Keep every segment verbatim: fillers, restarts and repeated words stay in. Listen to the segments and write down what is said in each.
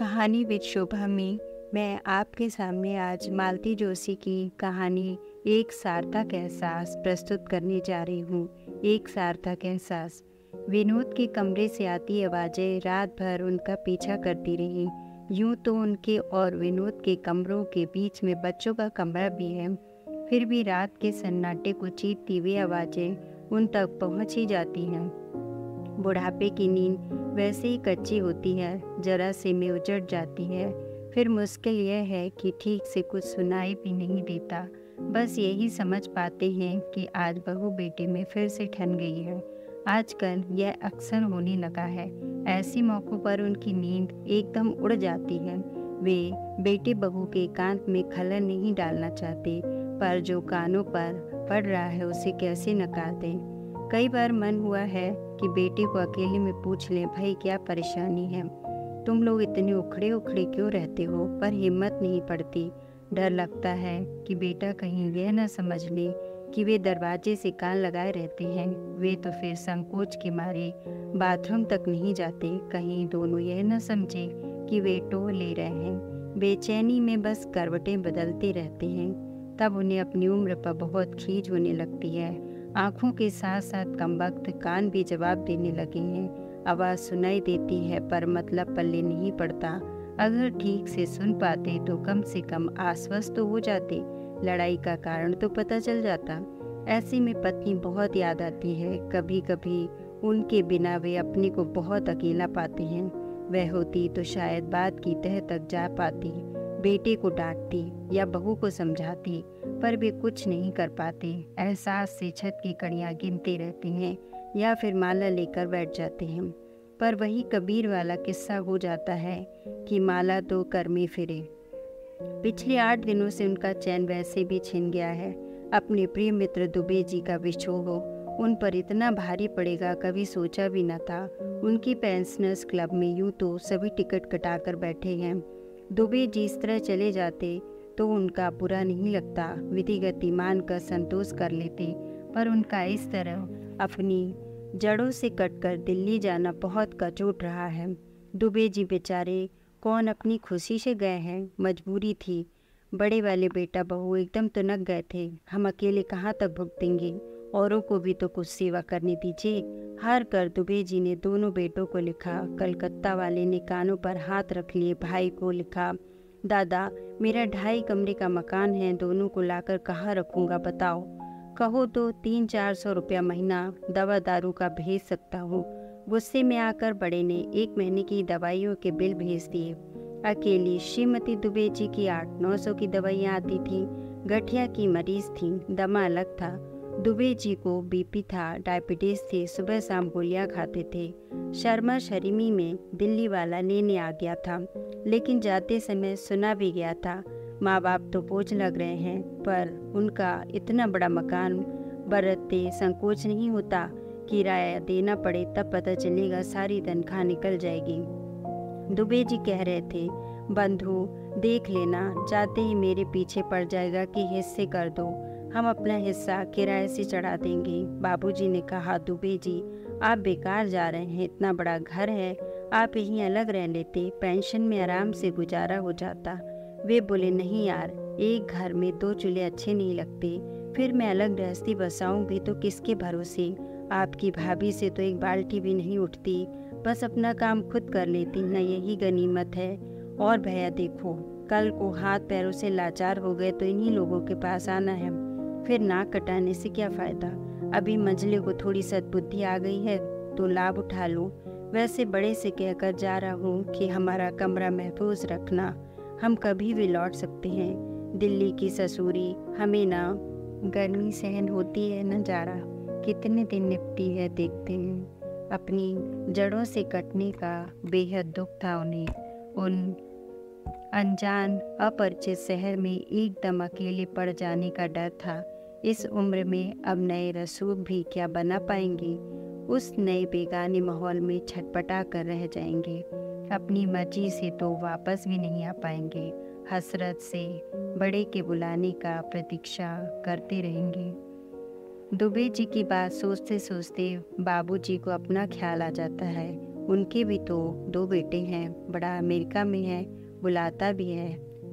कहानी विद शोभा में मैं आपके सामने आज मालती जोशी की कहानी एक सार्थक एहसास प्रस्तुत करने जा रही हूँ। एक सार्थक एहसास। विनोद के कमरे से आती आवाज़ें रात भर उनका पीछा करती रहीं। यूँ तो उनके और विनोद के कमरों के बीच में बच्चों का कमरा भी है, फिर भी रात के सन्नाटे को चीरती हुई आवाज़ें उन तक पहुँच ही जाती हैं। बुढ़ापे की नींद वैसे ही कच्ची होती है, जरा से में उजड़ जाती है, फिर मुश्किल यह है कि ठीक से कुछ सुनाई भी नहीं देता। बस यही समझ पाते हैं कि आज बहू बेटे में फिर से ठन गई है। आजकल यह अक्सर होने लगा है, ऐसे मौक़ों पर उनकी नींद एकदम उड़ जाती है। वे बेटे बहू के एकांत में खलल नहीं डालना चाहते, पर जो कानों पर पड़ रहा है उसे कैसे नकार दें। कई बार मन हुआ है कि बेटे को अकेले में पूछ लें, भाई क्या परेशानी है, तुम लोग इतने उखड़े उखड़े क्यों रहते हो, पर हिम्मत नहीं पड़ती। डर लगता है कि बेटा कहीं यह न समझ ले कि वे दरवाजे से कान लगाए रहते हैं। वे तो फिर संकोच के मारे बाथरूम तक नहीं जाते, कहीं दोनों यह न समझे कि वे टो ले रहे हैं। बेचैनी में बस करवटें बदलते रहते हैं। तब उन्हें अपनी उम्र पर बहुत खीज होने लगती है। आँखों के साथ साथ कमबख्त कान भी जवाब देने लगे हैं। आवाज़ सुनाई देती है पर मतलब पल्ले नहीं पड़ता। अगर ठीक से सुन पाते तो कम से कम आश्वस्त तो हो जाते, लड़ाई का कारण तो पता चल जाता। ऐसे में पत्नी बहुत याद आती है। कभी कभी उनके बिना वे अपने को बहुत अकेला पाते हैं। वह होती तो शायद बात की तह तक जा पाती, बेटे को डांटती या बहू को समझाती, पर वे कुछ नहीं कर पाते। एहसास से छत की कड़ियाँ गिनते रहते हैं या फिर माला लेकर बैठ जाते हैं। पर वही कबीर वाला किस्सा हो जाता है कि माला तो कर में फिरे। पिछले आठ दिनों से उनका चैन वैसे भी छिन गया है। अपने प्रिय मित्र दुबे जी का विछोह उन पर इतना भारी पड़ेगा कभी सोचा भी न था। उनकी पेंशनर्स क्लब में यूँ तो सभी टिकट कटा कर बैठे हैं। दुबे जी इस तरह चले जाते तो उनका बुरा नहीं लगता, विधि गति मान कर संतोष कर लेते, पर उनका इस तरह अपनी जड़ों से कटकर दिल्ली जाना बहुत कचोट रहा है। दुबे जी बेचारे कौन अपनी खुशी से गए हैं, मजबूरी थी। बड़े वाले बेटा बहू एकदम तनक गए थे। हम अकेले कहाँ तक भुगतेंगे, औरों को भी तो कुछ सेवा करने दीजिए। हार कर दुबे जी ने दोनों बेटों को लिखा। कलकत्ता वाले ने कानों पर हाथ रख लिए भाई को लिखा, दादा मेरा ढाई कमरे का मकान है, दोनों को लाकर कहाँ रखूँगा बताओ, कहो तो तीन चार सौ रुपया महीना दवा दारू का भेज सकता हूँ। गुस्से में आकर बड़े ने एक महीने की दवाइयों के बिल भेज दिए। अकेली श्रीमती दुबे जी की आठ नौ सौ की दवाइयाँ आती थीं। गठिया की मरीज थी, दमा अलग था। दुबे जी को बीपी था, डायबिटीज़ थी, सुबह शाम गोलियाँ खाते थे। शर्मा शर्मी में दिल्ली वाला लेने आ गया था, लेकिन जाते समय सुना भी गया था, माँ बाप तो बोझ लग रहे हैं, पर उनका इतना बड़ा मकान बरतते संकोच नहीं होता। किराया देना पड़े तब पता चलेगा सारी तनख्वाह निकल जाएगी। दुबे जी कह रहे थे, बंधु देख लेना, जाते ही मेरे पीछे पड़ जाएगा कि हिस्से कर दो, हम अपना हिस्सा किराए से चढ़ा देंगे। बाबूजी ने कहा, दुबे जी आप बेकार जा रहे हैं, इतना बड़ा घर है, आप यहीं अलग रह लेते, पेंशन में आराम से गुजारा हो जाता। वे बोले, नहीं यार, एक घर में दो चूल्हे अच्छे नहीं लगते, फिर मैं अलग गृहस्थी बसाऊंगी तो किसके भरोसे, आपकी भाभी से तो एक बाल्टी भी नहीं उठती, बस अपना काम खुद कर लेती ना, यही गनीमत है। और भैया देखो, कल को हाथ पैरों से लाचार हो गए तो इन्हीं लोगों के पास आना है, फिर नाक कटाने से क्या फ़ायदा, अभी मंझले को थोड़ी सद्बुद्धि आ गई है तो लाभ उठा लो। वैसे बड़े से कहकर जा रहा हूँ कि हमारा कमरा महफूज रखना, हम कभी भी लौट सकते हैं, दिल्ली की ससुरी हमें ना गर्मी सहन होती है न जाड़ा, कितने दिन निपटी है देखते हैं। अपनी जड़ों से कटने का बेहद दुख था उन्हें। उन अनजान अपरिचित शहर में एकदम अकेले पड़ जाने का डर था। इस उम्र में अब नए रसूख भी क्या बना पाएंगे, उस नए बेगाने माहौल में छटपटा कर रह जाएंगे। अपनी मर्जी से तो वापस भी नहीं आ पाएंगे, हसरत से बड़े के बुलाने का प्रतीक्षा करते रहेंगे। दुबे जी की बात सोचते सोचते बाबूजी को अपना ख्याल आ जाता है। उनके भी तो दो बेटे हैं, बड़ा अमेरिका में है, बुलाता भी है।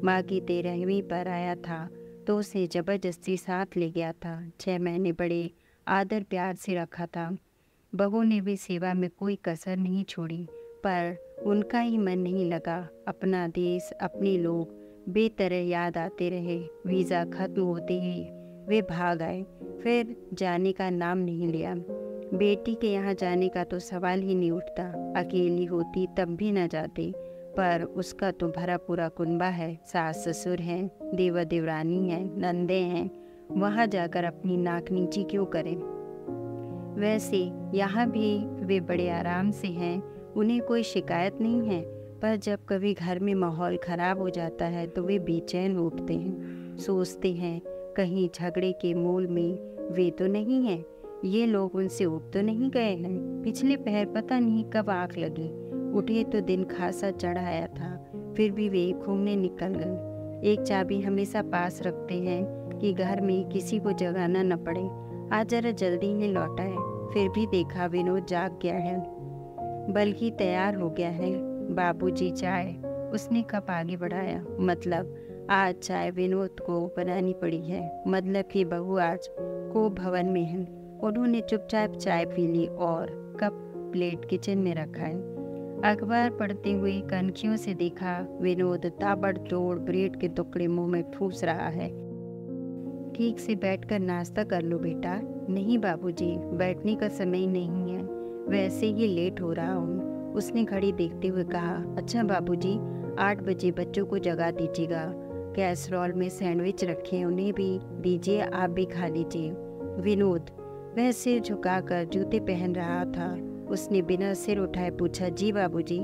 माँ की तेरहवीं पर आया था तो उसे ज़बरदस्ती साथ ले गया था। छः महीने बड़े आदर प्यार से रखा था। बहू ने भी सेवा में कोई कसर नहीं छोड़ी, पर उनका ही मन नहीं लगा। अपना देश, अपने लोग बेतरह याद आते रहे। वीज़ा खत्म होते ही वे भाग आए, फिर जाने का नाम नहीं लिया। बेटी के यहाँ जाने का तो सवाल ही नहीं उठता। अकेली होती तब भी न जाते, पर उसका तो भरा पूरा कुनबा है, सास ससुर हैं, देवर देवरानी हैं, नंदे हैं। वहाँ जाकर अपनी नाक नीची क्यों करें? वैसे यहाँ भी वे बड़े आराम से हैं, उन्हें कोई शिकायत नहीं है। पर जब कभी घर में माहौल ख़राब हो जाता है तो वे बेचैन हो उठते हैं। सोचते हैं कहीं झगड़े के मूल में वे तो नहीं हैं, ये लोग उनसे उठ तो नहीं गए हैं। पिछले पहर पता नहीं कब आँख लगी, उठे तो दिन खासा चढ़ आया था, फिर भी वे घूमने निकल गए। एक चाबी हमेशा पास रखते हैं कि घर में किसी को जगाना न पड़े। आज जरा जल्दी ही लौटा है, फिर भी देखा विनोद जाग गया है, बल्कि तैयार हो गया है। बाबूजी चाय, उसने कप आगे बढ़ाया। मतलब आज चाय विनोद को बनानी पड़ी है, मतलब कि बहू आज को भवन में है। उन्होंने चुपचाप चाय पी ली और कप प्लेट किचन में रखा है। अखबार पढ़ते हुए कनखियों से देखा विनोद ताबड़तोड़ ब्रेड के टुकड़े मुंह में ठूस रहा है। ठीक से बैठकर नाश्ता कर लो बेटा। नहीं बाबूजी, बैठने का समय नहीं है, वैसे ही लेट हो रहा हूँ, उसने घड़ी देखते हुए कहा। अच्छा बाबूजी, आठ बजे बच्चों को जगा दीजिएगा। कैसरोल में सैंडविच रखे, उन्हें भी दीजिए, आप भी खा लीजिए। विनोद वह सिर झुकाकर जूते पहन रहा था। उसने बिना सिर उठाए पूछा, जी बाबूजी,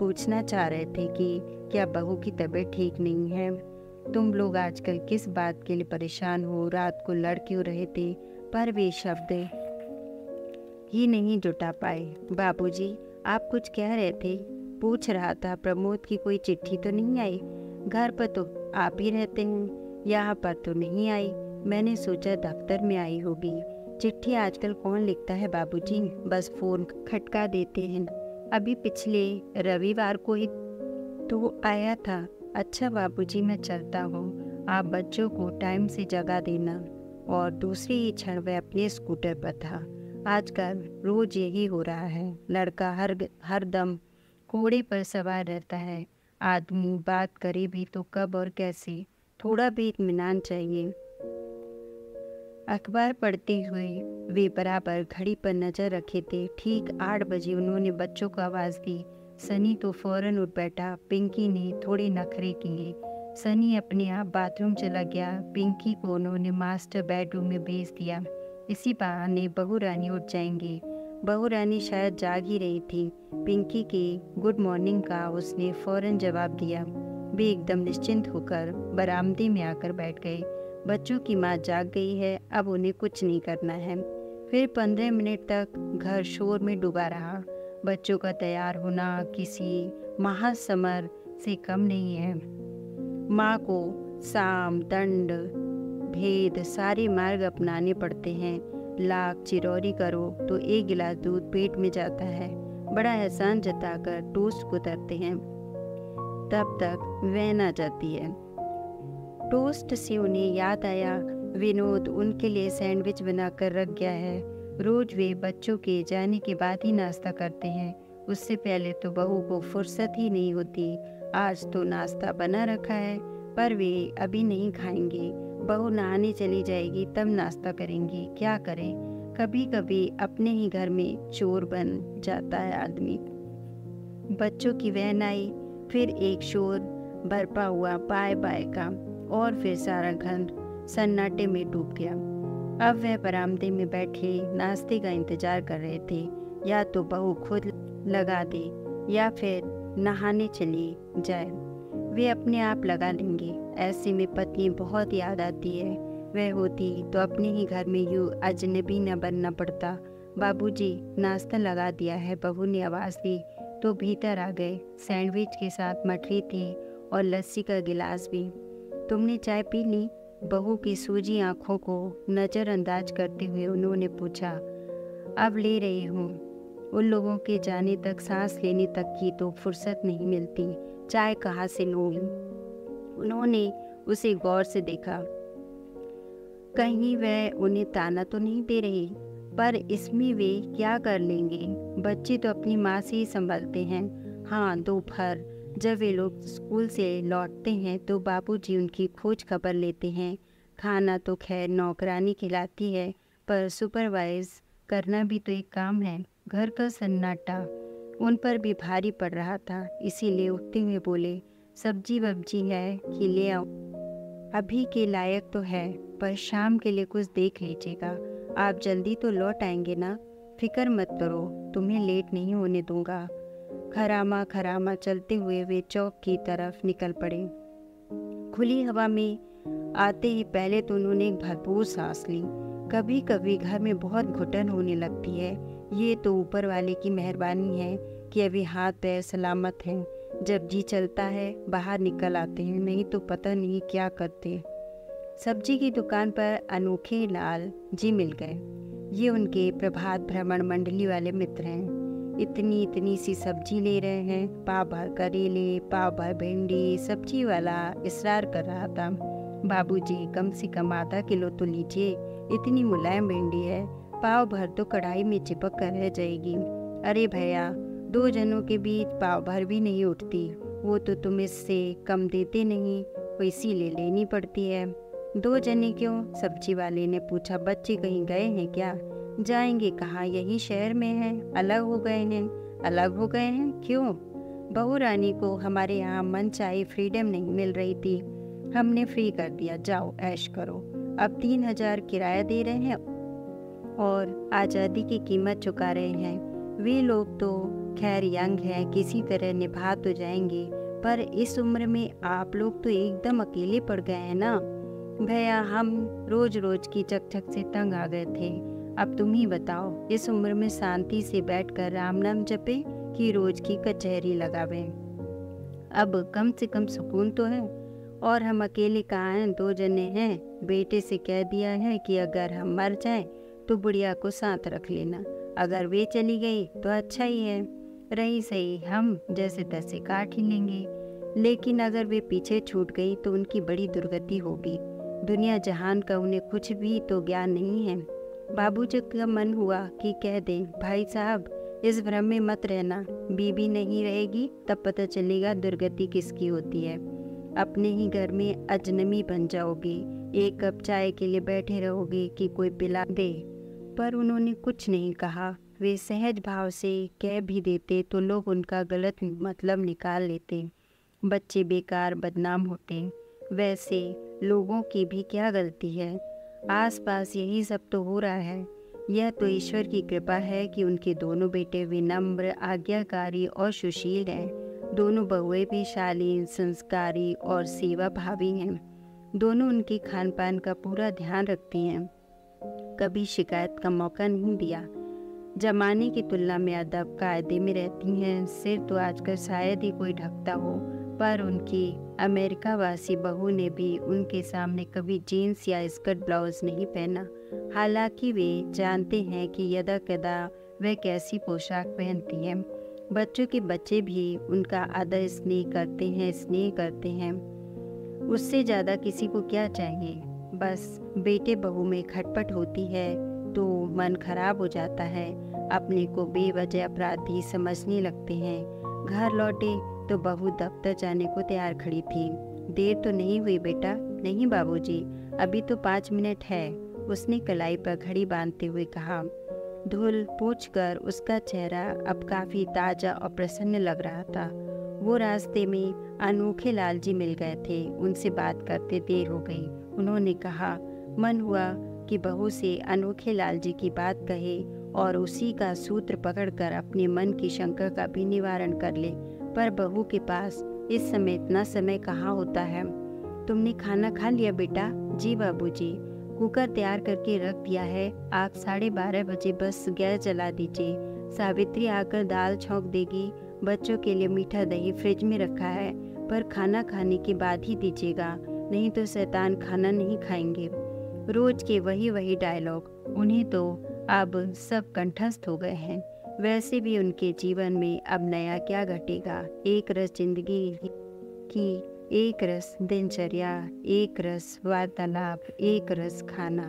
पूछना चाह रहे थे कि क्या बहू की तबीयत ठीक नहीं है? तुम लोग आजकल किस बात के लिए परेशान हो? रात को लड़ क्यों रहे थे? पर वे शब्द ही नहीं जुटा पाए। बाबूजी, आप कुछ कह रहे थे? पूछ रहा था, प्रमोद की कोई चिट्ठी तो नहीं आई? घर पर तो आप ही रहते हैं, यहाँ पर तो नहीं आई। मैंने सोचा दफ्तर में आई होगी। चिट्ठी आजकल कौन लिखता है बाबूजी, बस फ़ोन खटका देते हैं। अभी पिछले रविवार को ही तो आया था। अच्छा बाबूजी, मैं चलता हूँ, आप बच्चों को टाइम से जगा देना। और दूसरी ही क्षण वह अपने स्कूटर पर था। आजकल रोज़ यही हो रहा है, लड़का हर हर दम घोड़े पर सवार रहता है। आदमी बात करे भी तो कब और कैसे, थोड़ा भी इत्मीनान चाहिए। अखबार पढ़ते हुए वे बराबर घड़ी पर नज़र रखे थे। ठीक आठ बजे उन्होंने बच्चों को आवाज़ दी। सनी तो फौरन उठ बैठा। पिंकी ने थोड़े नखरे किए। सनी अपने आप बाथरूम चला गया। पिंकी को उन्होंने मास्टर बेडरूम में भेज दिया, इसी बहाने बहू रानी उठ जाएंगी। बहू रानी शायद जाग ही रही थी। पिंकी के गुड मॉर्निंग का उसने फौरन जवाब दिया। वे एकदम निश्चिंत होकर बरामदे में आकर बैठ गए। बच्चों की माँ जाग गई है, अब उन्हें कुछ नहीं करना है। फिर पंद्रह मिनट तक घर शोर में डूबा रहा। बच्चों का तैयार होना किसी महासमर से कम नहीं है। माँ को साम, दंड, भेद सारे मार्ग अपनाने पड़ते हैं। लाख चिरौरी करो तो एक गिलास दूध पेट में जाता है। बड़ा एहसान जताकर टोस्ट को तरते हैं, तब तक वह ना जाती है। टोस्ट से उन्हें याद आया, विनोद उनके लिए सैंडविच बनाकर रख गया है। रोज वे बच्चों के जाने के बाद ही नाश्ता करते हैं, उससे पहले तो बहू को फुर्सत ही नहीं होती। आज तो नाश्ता बना रखा है, पर वे अभी नहीं खाएंगे। बहू नहाने चली जाएगी तब नाश्ता करेंगी। क्या करें, कभी कभी अपने ही घर में चोर बन जाता है आदमी। बच्चों की वैन आई, फिर एक शोर बरपा हुआ बाय बाय का, और फिर सारा घर सन्नाटे में डूब गया। अब वह बरामदे में बैठे नाश्ते का इंतजार कर रहे थे। या तो बहू खुद लगा दे या फिर नहाने चली जाए, वे अपने आप लगा लेंगे। ऐसे में पत्नी बहुत याद आती है। वह होती तो अपने ही घर में यूँ अजनबी न बनना पड़ता। बाबूजी, नाश्ता लगा दिया है, बहू ने आवाज़ दी तो भीतर आ गए। सैंडविच के साथ मठरी थी और लस्सी का गिलास भी। तुमने चाय पी ली? बहू की सूजी आंखों को नज़रअंदाज करते हुए उन्होंने पूछा। अब ले रही हूँ, उन लोगों के जाने तक, सांस लेने तक की तो फुर्सत नहीं मिलती, चाय कहाँ से लूँगी। उन्होंने उसे गौर से देखा, कहीं वह उन्हें ताना तो नहीं दे रही, पर इसमें वे क्या कर लेंगे, बच्चे तो अपनी माँ से ही संभलते हैं। हाँ, दोपहर जब वे लोग स्कूल से लौटते हैं तो बाबूजी उनकी खोज खबर लेते हैं। खाना तो खैर नौकरानी खिलाती है, पर सुपरवाइज करना भी तो एक काम है। घर का सन्नाटा उन पर भी भारी पड़ रहा था, इसीलिए उठते हुए बोले, सब्जी वब्जी है कि ले आओ, अभी के लायक तो है पर शाम के लिए कुछ देख लीजिएगा। आप जल्दी तो लौट आएंगे ना, फिक्र मत करो, तुम्हें लेट नहीं होने दूंगा। खरामा खरामा चलते हुए वे चौक की तरफ निकल पड़े। खुली हवा में आते ही पहले तो उन्होंने एक भरपूर सांस ली। कभी कभी घर में बहुत घुटन होने लगती है, ये तो ऊपर वाले की मेहरबानी है कि अभी हाथ पैर सलामत हैं। जब जी चलता है बाहर निकल आते हैं, नहीं तो पता नहीं क्या करते। सब्जी की दुकान पर अनोखे लाल जी मिल गए। ये उनके प्रभात भ्रमण मंडली वाले मित्र हैं। इतनी इतनी सी सब्जी ले रहे हैं, पाव भर करेले, पाव भर भिंडी। सब्जी वाला इसरार कर रहा था, बाबूजी कम से कम आधा किलो तो लीजिए, इतनी मुलायम भिंडी है, पाव भर तो कढ़ाई में चिपक कर रह जाएगी। अरे भैया, दो जनों के बीच पाव भर भी नहीं उठती, वो तो तुम इससे कम देते नहीं, वो इसीलिए लेनी पड़ती है। दो जने क्यों? सब्जी वाले ने पूछा। बच्चे कहीं गए हैं क्या? जाएंगे कहाँ, यही शहर में हैं। अलग हो गए हैं? अलग हो गए हैं क्यों? बहू रानी को हमारे यहाँ मन चाहे फ्रीडम नहीं मिल रही थी, हमने फ्री कर दिया, जाओ ऐश करो। अब तीन हजार किराया दे रहे हैं और आज़ादी की कीमत चुका रहे हैं। वे लोग तो खैर यंग हैं, किसी तरह निभा तो जाएंगे, पर इस उम्र में आप लोग तो एकदम अकेले पड़ गए हैं ना। भैया, हम रोज रोज की चकचक से तंग आ गए थे, अब तुम ही बताओ, इस उम्र में शांति से बैठकर राम नाम जपे कि रोज की कचहरी लगावे। अब कम से कम सुकून तो है, और हम अकेले कहाँ हैं, दो जने हैं। बेटे से कह दिया है कि अगर हम मर जाएं तो बुढ़िया को साथ रख लेना, अगर वे चली गई तो अच्छा ही है, रही सही हम जैसे तैसे काट ही लेंगे, लेकिन अगर वे पीछे छूट गई तो उनकी बड़ी दुर्गति होगी। दुनिया जहान का उन्हें कुछ भी तो ज्ञान नहीं है। बाबूजी का मन हुआ कि कह दें, भाई साहब इस भ्रम में मत रहना, बीबी नहीं रहेगी तब पता चलेगा दुर्गति किसकी होती है, अपने ही घर में अजनबी बन जाओगे, एक कप चाय के लिए बैठे रहोगे कि कोई पिला दे। पर उन्होंने कुछ नहीं कहा। वे सहज भाव से कह भी देते तो लोग उनका गलत मतलब निकाल लेते, बच्चे बेकार बदनाम होते। वैसे लोगों की भी क्या गलती है, आसपास यही सब तो हो रहा है। यह तो ईश्वर की कृपा है कि उनके दोनों बेटे विनम्र, आज्ञाकारी और सुशील हैं। दोनों बहुएं भी शालीन, संस्कारी और सेवाभावी हैं। दोनों उनके खान पान का पूरा ध्यान रखती हैं, कभी शिकायत का मौका नहीं दिया। जमाने की तुलना में अदब कायदे में रहती हैं। सिर तो आजकल शायद ही कोई ढकता हो, पर उनकी अमेरिका वासी बहू ने भी उनके सामने कभी जीन्स या स्कर्ट ब्लाउज नहीं पहना। हालांकि वे जानते हैं कि यदा कदा वह कैसी पोशाक पहनती हैं। बच्चों के बच्चे भी उनका आदर स्नेह करते हैं स्नेह करते हैं उससे ज़्यादा किसी को क्या चाहिए। बस बेटे बहू में खटपट होती है तो मन खराब हो जाता है, अपने को बेवजह अपराधी समझने लगते हैं। घर लौटे तो बहू दफ्तर जाने को तैयार खड़ी थी। देर तो नहीं हुई बेटा? नहीं बाबूजी, अभी तो पाँच मिनट है, उसने कलाई पर घड़ी बांधते हुए कहा। धूल पोंछ कर उसका चेहरा अब काफ़ी ताज़ा और प्रसन्न लग रहा था। वो रास्ते में अनोखे लाल जी मिल गए थे, उनसे बात करते देर हो गई। उन्होंने कहा, मन हुआ कि बहू से अनोखे लाल जी की बात कहे और उसी का सूत्र पकड़कर अपने मन की शंका का भी निवारण कर ले, पर बहू के पास इस समय इतना समय कहाँ होता है। तुमने खाना खा लिया बेटा? जी बाबूजी, कुकर तैयार करके रख दिया है, आप साढ़े बारह बजे बस गैस जला दीजिए, सावित्री आकर दाल छौंक देगी। बच्चों के लिए मीठा दही फ्रिज में रखा है, पर खाना खाने के बाद ही दीजिएगा, नहीं तो शैतान खाना नहीं खाएंगे। रोज के वही वही डायलॉग, उन्हें तो अब सब कंठस्थ हो गए हैं। वैसे भी उनके जीवन में अब नया क्या घटेगा। एक रस जिंदगी की, एक रस दिनचर्या, एक रस वार्तालाप, एक रस खाना,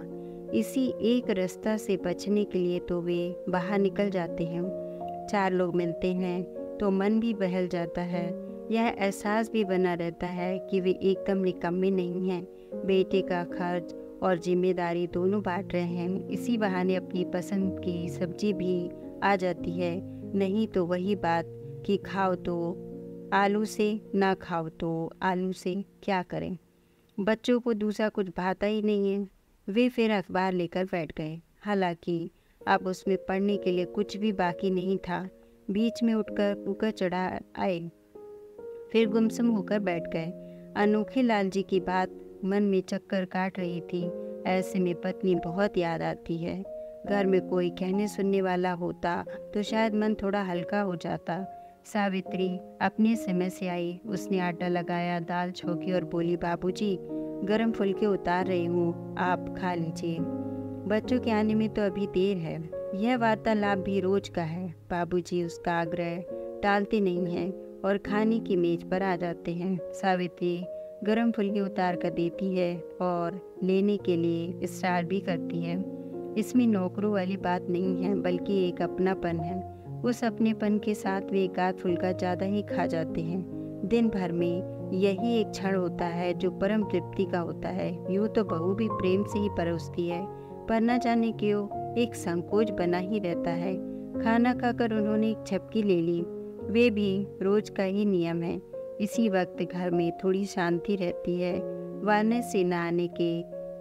इसी एक रास्ता से बचने के लिए तो वे बाहर निकल जाते हैं। चार लोग मिलते हैं तो मन भी बहल जाता है। यह एहसास भी बना रहता है कि वे एकदम निकम्मे नहीं हैं। बेटे का खर्च और जिम्मेदारी दोनों बांट रहे हैं। इसी बहाने अपनी पसंद की सब्जी भी आ जाती है, नहीं तो वही बात कि खाओ तो आलू से, ना खाओ तो आलू से। क्या करें, बच्चों को दूसरा कुछ भाता ही नहीं है। वे फिर अखबार लेकर बैठ गए। हालांकि अब उसमें पढ़ने के लिए कुछ भी बाकी नहीं था। बीच में उठकर कुकर चढ़ा आए, फिर गुमसुम होकर बैठ गए। अनोखे लाल जी की बात मन में चक्कर काट रही थी। ऐसे में पत्नी बहुत याद आती है। घर में कोई कहने सुनने वाला होता तो शायद मन थोड़ा हल्का हो जाता। सावित्री अपने समय से आई। उसने आटा लगाया, दाल छोंकी और बोली, बाबूजी गरम फुलके उतार रही हूँ, आप खा लीजिए, बच्चों के आने में तो अभी देर है। यह वार्तालाप भी रोज का है। बाबूजी उसका आग्रह टालते नहीं हैं और खाने की मेज पर आ जाते हैं। सावित्री गरम फुलके उतार कर देती है और लेने के लिए इशरार भी करती है। इसमें नौकरों वाली बात नहीं है, बल्कि एक अपनापन है। उस अपनेपन के साथ वे एक आध फुलका ज़्यादा ही खा जाते हैं। दिन भर में यही एक क्षण होता है जो परम तृप्ति का होता है। यूँ तो बहू भी प्रेम से ही परोसती है, पर न जाने क्यों एक संकोच बना ही रहता है। खाना खाकर उन्होंने एक झपकी ले ली। वे भी रोज का ही नियम है। इसी वक्त घर में थोड़ी शांति रहती है। वारने से न आने के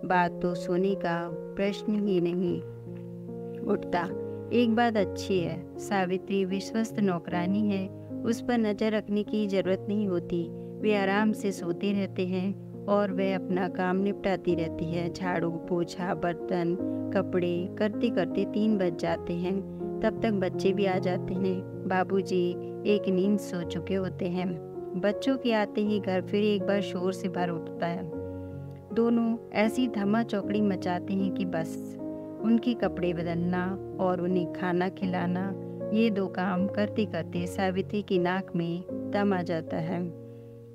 बाद तो सोने का प्रश्न ही नहीं उठता। एक बात अच्छी है, सावित्री विश्वस्त नौकरानी है। उस पर नज़र रखने की ज़रूरत नहीं होती। वे आराम से सोते रहते हैं और वह अपना काम निपटाती रहती है। झाड़ू, पोछा, बर्तन, कपड़े करते करते तीन बज जाते हैं। तब तक बच्चे भी आ जाते हैं। बाबूजी एक नींद सो चुके होते हैं। बच्चों के आते ही घर फिर एक बार शोर से भर उठता है। दोनों ऐसी धमा चौकड़ी मचाते हैं कि बस। उनके कपड़े बदलना और उन्हें खाना खिलाना, ये दो काम करते करते सावित्री की नाक में दम आ जाता है।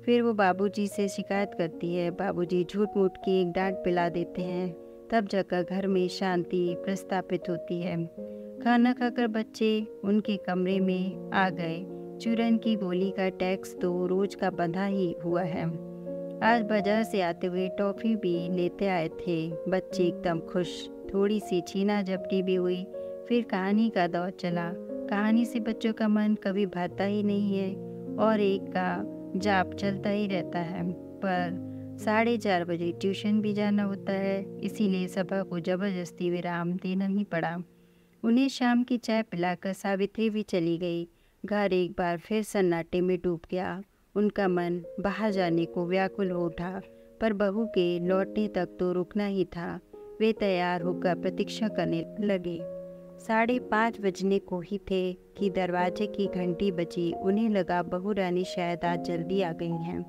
फिर वो बाबूजी से शिकायत करती है। बाबूजी झूठ मूठ की एक डांट पिला देते हैं। तब जाकर घर में शांति प्रस्थापित होती है। खाना खाकर बच्चे उनके कमरे में आ गए। चूरन की गोली का टैक्स तो रोज का बंधा ही हुआ है। आज बाजार से आते हुए टॉफ़ी भी लेते आए थे। बच्चे एकदम खुश। थोड़ी सी छीना झपटी भी हुई। फिर कहानी का दौर चला। कहानी से बच्चों का मन कभी भरता ही नहीं है और एक का जाप चलता ही रहता है। पर साढ़े चार बजे ट्यूशन भी जाना होता है, इसीलिए सभा को ज़बरदस्ती विराम देना ही पड़ा। उन्हें शाम की चाय पिलाकर सावित्री भी चली गई। घर एक बार फिर सन्नाटे में डूब गया। उनका मन बाहर जाने को व्याकुल हो उठा, पर बहू के लौटने तक तो रुकना ही था। वे तैयार होकर प्रतीक्षा करने लगे। साढ़े पाँच बजने को ही थे कि दरवाजे की घंटी बजी। उन्हें लगा बहू रानी शायद आज जल्दी आ गई हैं,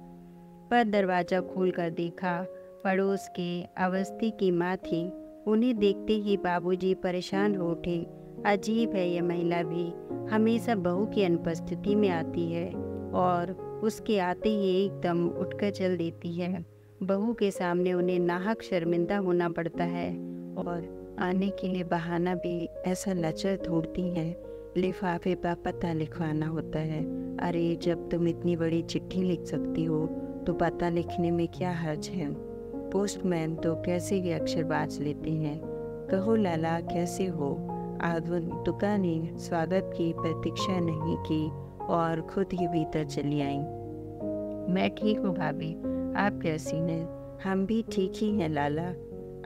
पर दरवाज़ा खोलकर देखा पड़ोस के अवस्थी की माँ थी। उन्हें देखते ही बाबूजी परेशान हो उठे। अजीब है, यह महिला भी हमेशा बहू की अनुपस्थिति में आती है और उसके आते ही एकदम उठकर चल देती है। बहू के सामने उन्हें नाहक शर्मिंदा होना पड़ता है और आने के लिए बहाना भी ऐसा लचर ढूंढती हैं। लिफाफे पर पता लिखवाना होता है। अरे जब तुम इतनी बड़ी चिट्ठी लिख सकती हो तो पता लिखने में क्या हर्ज है। पोस्टमैन तो कैसे ये अक्षर बाँच लेते हैं। कहो लाला कैसे हो। आगंतुका ने स्वागत की प्रतीक्षा नहीं की और खुद ही भीतर चली आई। मैं ठीक हूँ भाभी, आप कैसी हैं? हम भी ठीक ही हैं लाला।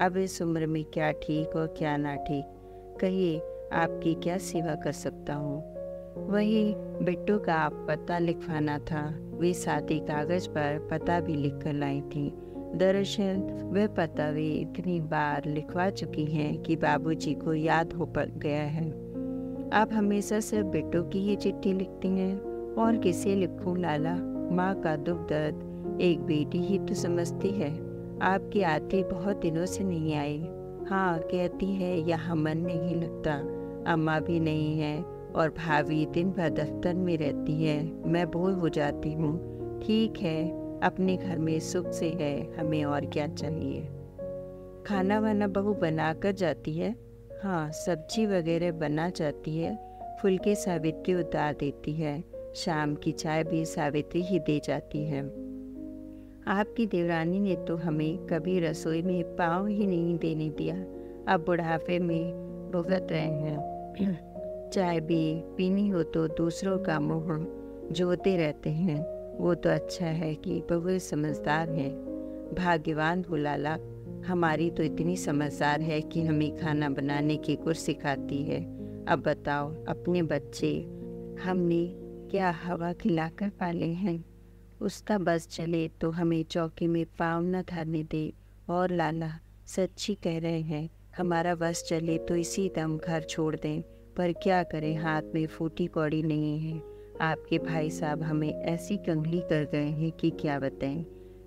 अब इस उम्र में क्या ठीक और क्या ना ठीक। कहिए आपकी क्या सेवा कर सकता हूँ? वही बिट्टू का आप पता लिखवाना था। वे साथी कागज़ पर पता भी लिख कर लाई थी। दरअसल वह पता वे इतनी बार लिखवा चुकी हैं कि बाबूजी को याद हो पड़ गया है। आप हमेशा सिर्फ बिट्टू की ही चिट्ठी लिखती हैं, और किसे लिखूँ लाला? माँ का दुख दर्द एक बेटी ही तो समझती है। आपकी आती बहुत दिनों से नहीं आई। हाँ कहती है यहाँ मन नहीं लगता, अम्मा भी नहीं है और भाभी दिन भर दफ्तर में रहती है, मैं बोर हो जाती हूँ। ठीक है, अपने घर में सुख से है, हमें और क्या चाहिए। खाना वाना बहू बना कर जाती है। हाँ, सब्जी वगैरह बना जाती है, फुलके सावित्री उतार देती है। शाम की चाय भी सावित्री ही दे जाती है। आपकी देवरानी ने तो हमें कभी रसोई में पाँव ही नहीं देने दिया, अब बुढ़ापे में भुगत रहे हैं। चाय भी पीनी हो तो दूसरों का मुँह जोते रहते हैं। वो तो अच्छा है कि बहू समझदार है, भाग्यवान हो लाला। हमारी तो इतनी समझदार है कि हमें खाना बनाने की कुछ सिखाती है। अब बताओ, अपने बच्चे हमने क्या हवा खिलाकर पाले हैं। उसका बस चले तो हमें चौकी में पाँव न धरने दे। और लाला सच्ची कह रहे हैं, हमारा बस चले तो इसी दम घर छोड़ दें, पर क्या करें, हाथ में फूटी कौड़ी नहीं है। आपके भाई साहब हमें ऐसी कंगली कर गए हैं कि क्या बताएं।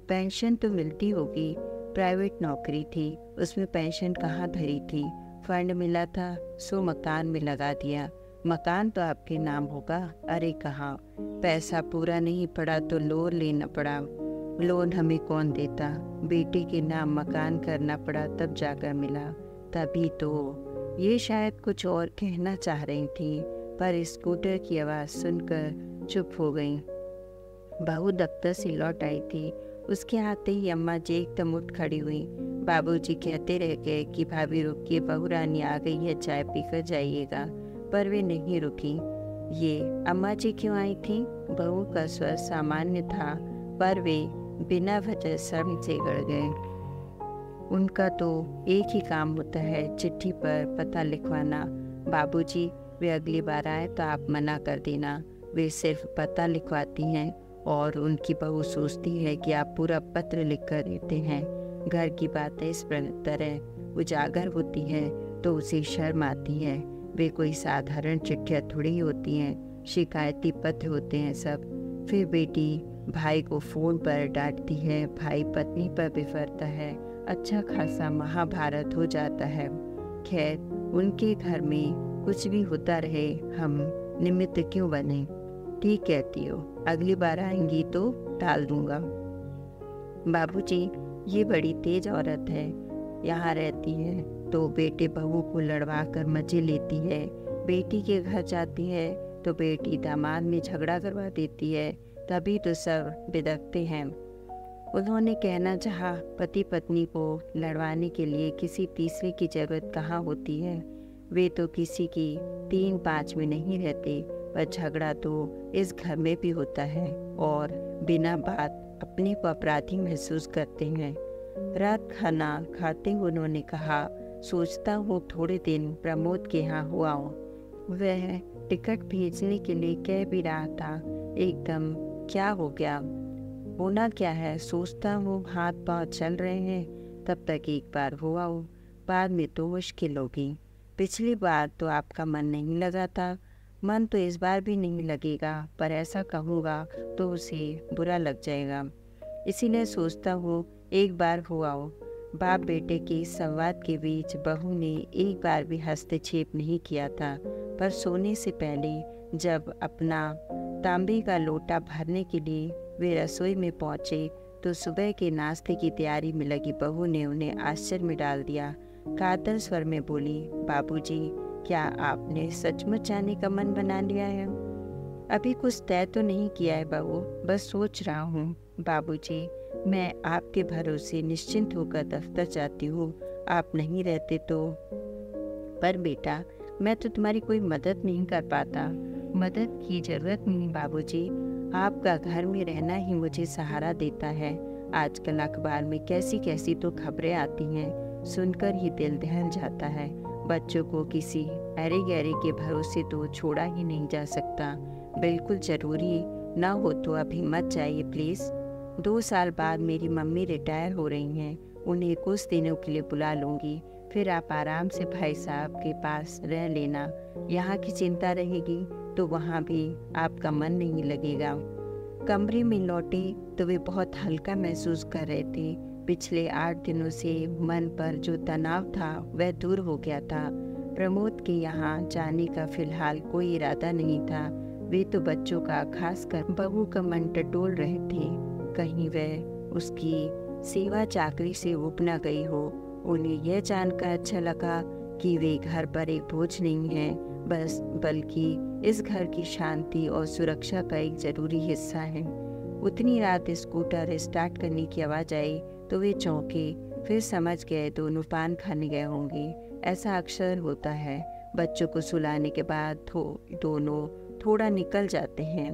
पेंशन तो मिलती होगी, प्राइवेट नौकरी थी, उसमें पेंशन कहाँ धरी थी। फंड मिला था सो मकान में लगा दिया। मकान तो आपके नाम होगा, अरे कहाँ। पैसा पूरा नहीं पड़ा तो लोन लेना पड़ा, लोन हमें कौन देता। बेटे के नाम मकान करना पड़ा, तब जाकर मिला। तभी तो ये शायद कुछ और कहना चाह रही थी, पर स्कूटर की आवाज़ सुनकर चुप हो गई। बहू दफ्तर से लौट आई थी, उसके आते ही अम्मा जी एकदम उठ खड़ी हुई। बाबूजी कहते रह गए कि भाभी रुकिए, बहू रानी आ गई है, चाय पीकर जाइएगा, पर वे नहीं रुकी। ये अम्मा जी क्यों आई थी? बहू का स्वर सामान्य था, पर वे बिना वजह शर्म से गड़ गए। उनका तो एक ही काम होता है, चिट्ठी पर पता लिखवाना। बाबूजी वे अगली बार आए तो आप मना कर देना, वे सिर्फ पता लिखवाती हैं और उनकी बहू सोचती है कि आप पूरा पत्र लिख कर देते हैं। घर की बातें इस तरह उजागर होती हैं तो उसे शर्म आती है। वे कोई साधारण चिट्ठियाँ थोड़ी होती हैं, शिकायती पत्र होते हैं सब। फिर बेटी भाई को फ़ोन पर डांटती है, भाई पत्नी पर बिफरता है, अच्छा खासा महाभारत हो जाता है। खैर, उनके घर में कुछ भी होता रहे, हम निमित्त क्यों बने। ठीक कहती हो, अगली बार आएंगी तो टाल दूंगा। बाबूजी, ये बड़ी तेज औरत है, यहाँ रहती है तो बेटे बहू को लड़वा कर मजे लेती है, बेटी के घर जाती है तो बेटी दामाद में झगड़ा करवा देती है, तभी तो सब बिदकते हैं। उन्होंने कहना चाहा, पति पत्नी को लड़वाने के लिए किसी तीसरे की जरूरत कहाँ होती है। वे तो किसी की तीन पाँच में नहीं रहते, पर झगड़ा तो इस घर में भी होता है और बिना बात अपने को अपराधी महसूस करते हैं। रात खाना खाते हुए उन्होंने कहा, सोचता हूँ थोड़े दिन प्रमोद के यहाँ हुआ हूँ। वह टिकट भेजने के लिए कह भी रहा था, एकदम क्या हो गया। होना क्या है, सोचता हूँ हाथ पाँव चल रहे हैं, तब तक एक बार हुआ हो, बाद में तो मुश्किल होगी। पिछली बार तो आपका मन नहीं लगा था, मन तो इस बार भी नहीं लगेगा, पर ऐसा कहूँगा तो उसे बुरा लग जाएगा, इसीलिए सोचता हूँ एक बार हुआ हो। बाप बेटे के संवाद के बीच बहू ने एक बार भी हस्तक्षेप नहीं किया था, पर सोने से पहले जब अपना तांबे का लोटा भरने के लिए वे रसोई में पहुँचे तो सुबह के नाश्ते की तैयारी में लगी बहू ने उन्हें आश्चर्य में डाल दिया। कातर स्वर में बोली, बाबूजी, क्या आपने सचमुच जाने का मन बना लिया है? अभी कुछ तय तो नहीं किया है बहू, बस सोच रहा हूँ। बाबूजी, मैं आपके भरोसे निश्चिंत होकर दफ्तर जाती हूँ, आप नहीं रहते तो। पर बेटा, मैं तो तुम्हारी कोई मदद नहीं कर पाता। मदद की जरूरत नहीं बाबूजी, आपका घर में रहना ही मुझे सहारा देता है। आजकल अखबार में कैसी कैसी तो खबरें आती हैं, सुनकर ही दिल दहल जाता है। बच्चों को किसी अरे गहरे के भरोसे तो छोड़ा ही नहीं जा सकता। बिल्कुल ज़रूरी ना हो तो अभी मत जाइए प्लीज़। दो साल बाद मेरी मम्मी रिटायर हो रही हैं, उन्हें कुछ दिनों के लिए बुला लूँगी, फिर आप आराम से भाई साहब के पास रह लेना। यहाँ की चिंता रहेगी तो वहाँ भी आपका मन नहीं लगेगा। कमरे में लौटे तो वे बहुत हल्का महसूस कर रहे थे। पिछले आठ दिनों से मन पर जो तनाव था वह दूर हो गया था। प्रमोद के यहाँ जाने का फिलहाल कोई इरादा नहीं था। वे तो बच्चों का, खासकर बहू का मन टटोल रहे थे। कहीं वह उसकी सेवा चाकरी से ऊब न गई हो। उन्हें यह जानकर अच्छा लगा कि वे घर पर एक बोझ नहीं है, बस बल्कि इस घर की शांति और सुरक्षा का एक जरूरी हिस्सा है। उतनी रात स्कूटर स्टार्ट करने की आवाज़ आई तो वे चौंके, फिर समझ गए दोनों पान खाने गए होंगे। ऐसा अक्सर होता है, बच्चों को सुलाने के बाद थो, दोनों थोड़ा निकल जाते हैं।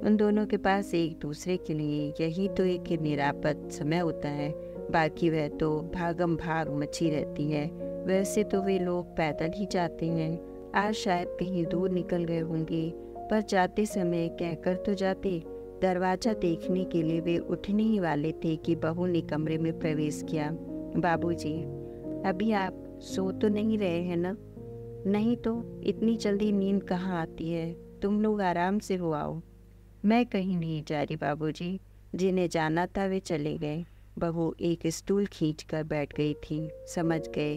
उन दोनों के पास एक दूसरे के लिए यही तो एक निरापद समय होता है, बाकी वह तो भागम भाग मची रहती है। वैसे तो वे लोग पैदल ही जाते हैं, आज शायद कहीं दूर निकल गए होंगे, पर जाते समय कहकर तो जाते। दरवाज़ा देखने के लिए वे उठने ही वाले थे कि बहू ने कमरे में प्रवेश किया। बाबूजी, अभी आप सो तो नहीं रहे हैं ना? नहीं तो इतनी जल्दी नींद कहाँ आती है, तुम लोग आराम से हो आओ। मैं कहीं नहीं जा रही बाबूजी। जिन्हें जाना था वे चले गए। बहू एक स्टूल खींचकर बैठ गई थी। समझ गए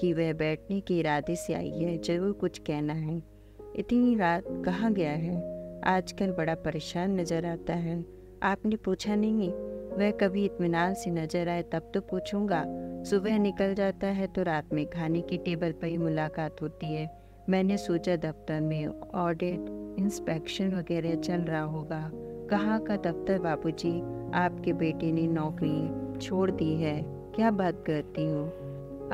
कि वह बैठने के इरादे से आई है, जरूर कुछ कहना है। इतनी रात कहाँ गया है? आजकल बड़ा परेशान नज़र आता है, आपने पूछा नहीं? वह कभी इत्मीनान से नज़र आए तब तो पूछूंगा। सुबह निकल जाता है तो रात में खाने की टेबल पर ही मुलाकात होती है। मैंने सोचा दफ्तर में ऑडिट इंस्पेक्शन वगैरह चल रहा होगा। कहाँ का दफ्तर बाबूजी? आपके बेटे ने नौकरी छोड़ दी है। क्या बात करती हूँ,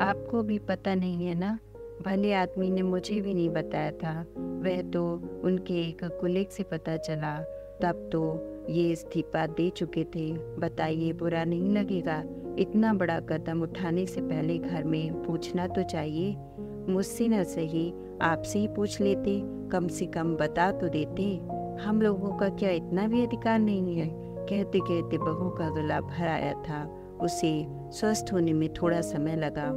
आपको भी पता नहीं है ना? भले आदमी ने मुझे भी नहीं बताया था, वह तो उनके एक कुलीग से पता चला। तब तो ये इस्तीफा दे चुके थे। बताइए, बुरा नहीं लगेगा? इतना बड़ा कदम उठाने से पहले घर में पूछना तो चाहिए। मुझसे न सही, आपसे ही पूछ लेते, कम से कम बता तो देते। हम लोगों का क्या इतना भी अधिकार नहीं है? कहते कहते बहू का गला भर आया था। उसे स्वस्थ होने में थोड़ा समय लगा।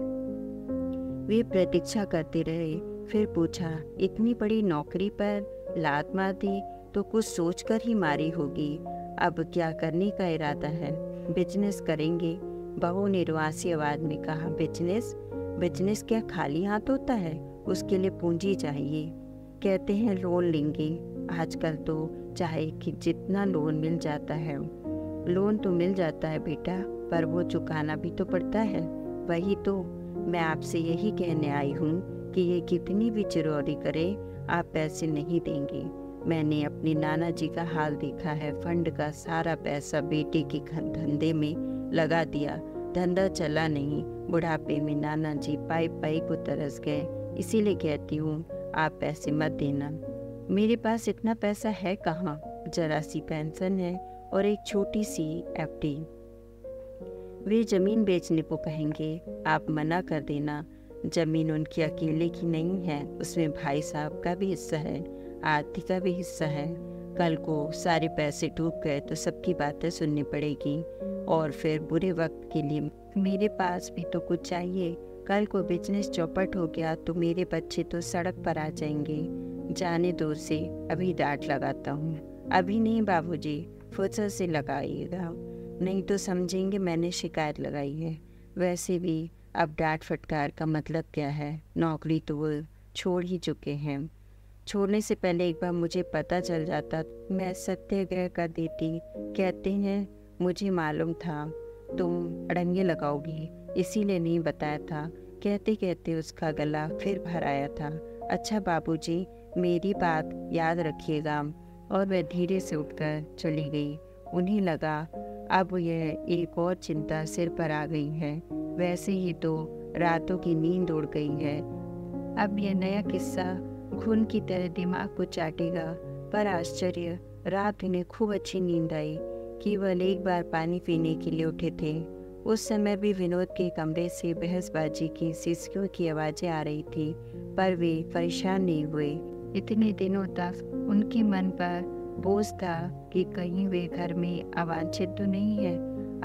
वे प्रतीक्षा करते रहे, फिर पूछा, इतनी बड़ी नौकरी पर लात मार दी तो कुछ सोचकर ही मारी होगी। अब क्या करने का इरादा है? बिजनेस करेंगे, बहू ने रुआसी आवाज़ में कहा। बिजनेस? बिजनेस क्या खाली हाथ होता है? उसके लिए पूंजी चाहिए। कहते हैं लोन लेंगे। आजकल तो चाहे कि जितना लोन मिल जाता है। लोन तो मिल जाता है बेटा, पर वो चुकाना भी तो पड़ता है। वही तो मैं आपसे यही कहने आई हूँ कि ये कितनी भी चिरौरी करे, आप पैसे नहीं देंगे। मैंने अपने नाना जी का हाल देखा है। फंड का सारा पैसा बेटे के धंधे में लगा दिया, धंधा चला नहीं। बुढ़ापे में नाना जी पाई पाई को तरस गए। इसीलिए कहती हूँ आप पैसे मत देना। मेरे पास इतना पैसा है कहाँ? जरा सी पेंशन है और एक छोटी सी एफ डी। वे ज़मीन बेचने को कहेंगे, आप मना कर देना। ज़मीन उनकी अकेले की नहीं है, उसमें भाई साहब का भी हिस्सा है, आरती का भी हिस्सा है। कल को सारे पैसे डूब गए तो सबकी बातें सुननी पड़ेगी, और फिर बुरे वक्त के लिए मेरे पास भी तो कुछ चाहिए। कल को बिजनेस चौपट हो गया तो मेरे बच्चे तो सड़क पर आ जाएंगे। जाने दो से, अभी डांट लगाता हूँ। अभी नहीं बाबूजी, फुर्सत से लगाइएगा, नहीं तो समझेंगे मैंने शिकायत लगाई है। वैसे भी अब डांट फटकार का मतलब क्या है? नौकरी तो वो छोड़ ही चुके हैं। छोड़ने से पहले एक बार मुझे पता चल जाता, मैं सत्याग्रह कर देती। कहते हैं मुझे मालूम था तुम अड़ंगे लगाओगी, इसीलिए नहीं बताया था। कहते कहते उसका गला फिर भर आया था। अच्छा बाबूजी, मेरी बात याद रखिएगा। और वह धीरे से उठकर चली गई। उन्हें लगा अब यह एक और चिंता सिर पर आ गई है। वैसे ही तो रातों की नींद उड़ गई है। अब यह नया किस्सा घुन की तरह दिमाग को चाटेगा। पर आश्चर्य, रात उन्हें खूब अच्छी नींद आई। केवल एक बार पानी पीने के लिए उठे थे। उस समय भी विनोद के कमरे से बहसबाजी की सिसकियों की आवाज़ें आ रही थी, पर वे परेशान नहीं हुए। इतने दिनों तक उनके मन पर बोझ था कि कहीं वे घर में अवांछित तो नहीं है।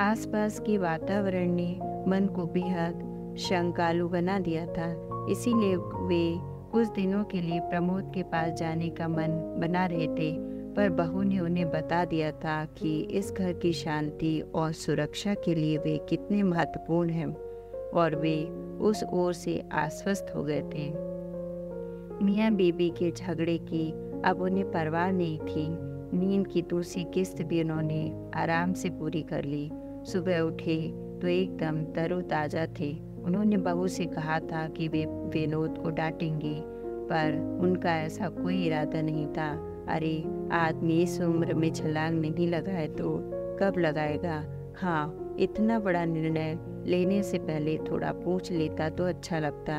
आसपास के वातावरण ने मन को बेहद शंकालु बना दिया था। इसीलिए वे कुछ दिनों के लिए प्रमोद के पास जाने का मन बना रहे थे, पर बहू ने उन्हें बता दिया था कि इस घर की शांति और सुरक्षा के लिए वे कितने महत्वपूर्ण हैं, और वे उस ओर से आश्वस्त हो गए थे। मियाँ बीबी के झगड़े की अब उन्हें परवाह नहीं थी। नींद की दूसरी किस्त भी उन्होंने आराम से पूरी कर ली। सुबह उठे तो एकदम तरोताज़ा थे। उन्होंने बहू से कहा था कि वे विनोद को डांटेंगी, पर उनका ऐसा कोई इरादा नहीं था। अरे आदमी इस उम्र में छलांग नहीं लगाए तो कब लगाएगा। हाँ, इतना बड़ा निर्णय लेने से पहले थोड़ा पूछ लेता तो अच्छा लगता।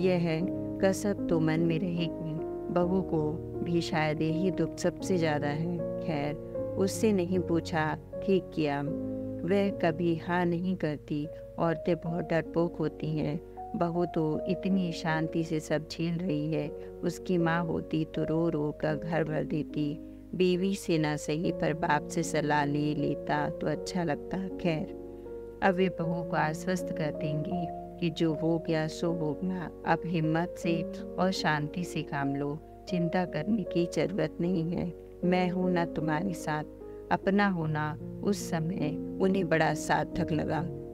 यह कसब तो मन में रहेगी, बहू को भी शायद यही दुख सबसे ज़्यादा है। खैर, उससे नहीं पूछा, ठीक किया। वह कभी हाँ नहीं करती। औरतें बहुत डरपोक होती हैं। बहू तो इतनी शांति से सब झेल रही है, उसकी माँ होती तो रो रो कर घर भर देती। बीवी से ना सही पर बाप से सलाह ले लेता तो अच्छा लगता। खैर, अब वे बहू को आश्वस्त कर देंगी कि जो हो गया सो हो गया, अब हिम्मत से और शांति से काम लो, चिंता करने की जरूरत नहीं है, मैं हूँ ना तुम्हारे साथ। अपना होना उस समय उन्हें बड़ा सार्थक लगा।